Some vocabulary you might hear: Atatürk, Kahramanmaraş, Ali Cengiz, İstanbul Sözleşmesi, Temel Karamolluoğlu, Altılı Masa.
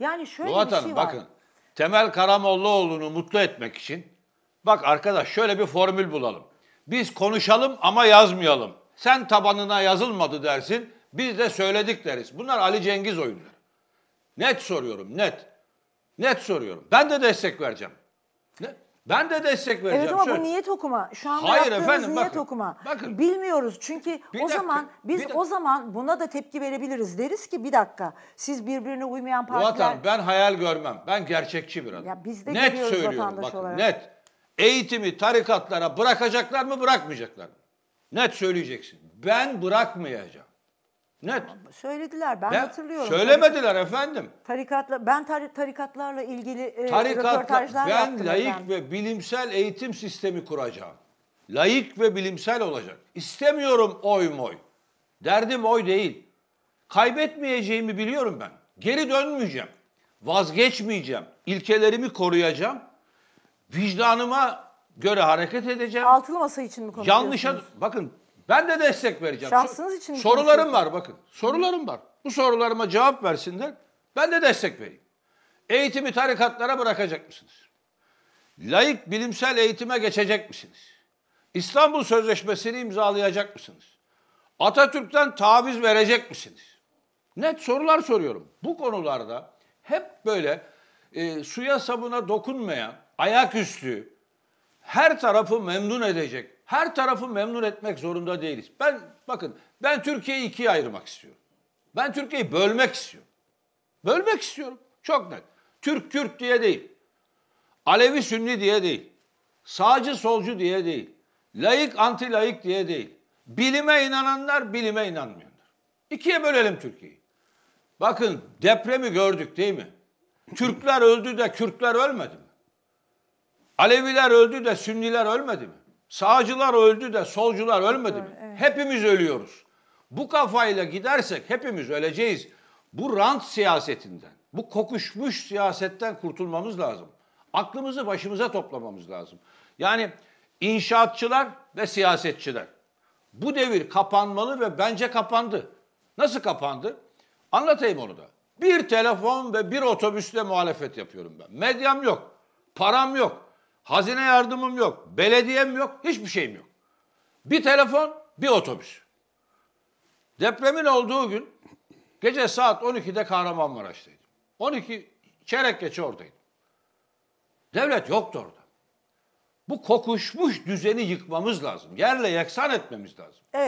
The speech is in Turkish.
Yani şöyle Doğat bir Hanım, şey var. Bakın, Temel Karamolluoğlu'nu mutlu etmek için, bak arkadaş şöyle bir formül bulalım. Biz konuşalım ama yazmayalım. Sen tabanına yazılmadı dersin, biz de söyledik deriz. Bunlar Ali Cengiz oyunları. Net soruyorum, net. Net soruyorum. Ben de destek vereceğim. Ne? Ben de destek vereceğim. Evet ama şöyle, bu niyet okuma. Şu anda hayır yaptığımız efendim, niyet bakın, okuma. Bakın, bilmiyoruz çünkü o zaman biz o zaman buna da tepki verebiliriz. Deriz ki bir dakika siz birbirine uymayan partiler... Vatan, ben hayal görmem. Ben gerçekçi bir adam. Ya biz de net söylüyorum bakın olarak. Net. Eğitimi tarikatlara bırakacaklar mı bırakmayacaklar mı? Net söyleyeceksin. Ben bırakmayacağım. Net. Söylediler ben hatırlıyorum. Söylemediler efendim. Tarikatla, ben tarikatlarla ilgili röportajlar yaptım. Ben laik ve bilimsel eğitim sistemi kuracağım. Laik ve bilimsel olacak. İstemiyorum oy moy. Derdim oy değil. Kaybetmeyeceğimi biliyorum ben. Geri dönmeyeceğim. Vazgeçmeyeceğim. İlkelerimi koruyacağım. Vicdanıma göre hareket edeceğim. Altılı masa için mi konuşuyorsunuz? Yanlışa bakın. Ben de destek vereceğim. Şahsınız için mi? Sorularım var bakın. Sorularım var. Bu sorularıma cevap versinler. Ben de destek vereyim. Eğitimi tarikatlara bırakacak mısınız? Laik bilimsel eğitime geçecek misiniz? İstanbul Sözleşmesi'ni imzalayacak mısınız? Atatürk'ten taviz verecek misiniz? Net sorular soruyorum. Bu konularda hep böyle suya sabuna dokunmayan, ayaküstü, her tarafı memnun edecek, her tarafı memnun etmek zorunda değiliz. Ben bakın ben Türkiye'yi ikiye ayırmak istiyorum. Ben Türkiye'yi bölmek istiyorum. Bölmek istiyorum. Çok net. Türk-Kürt diye değil. Alevi-Sünni diye değil. Sağcı-solcu diye değil. Laik-anti-laik diye değil. Bilime inananlar, bilime inanmayanlar. İkiye bölelim Türkiye'yi. Bakın depremi gördük değil mi? Türkler öldü de Kürtler ölmedi mi? Aleviler öldü de Sünniler ölmedi mi? Sağcılar öldü de solcular ölmedi mi? Evet. Hepimiz ölüyoruz. Bu kafayla gidersek hepimiz öleceğiz. Bu rant siyasetinden, bu kokuşmuş siyasetten kurtulmamız lazım. Aklımızı başımıza toplamamız lazım. Yani inşaatçılar ve siyasetçiler. Bu devir kapanmalı ve bence kapandı. Nasıl kapandı? Anlatayım onu da. Bir telefon ve bir otobüsle muhalefet yapıyorum ben. Medyam yok, param yok. Hazine yardımım yok, belediyem yok, hiçbir şeyim yok. Bir telefon, bir otobüs. Depremin olduğu gün gece saat 12'de Kahramanmaraş'taydım. 12 çeyrek geçe oradaydım. Devlet yoktu orada. Bu kokuşmuş düzeni yıkmamız lazım. Yerle yeksan etmemiz lazım. Evet.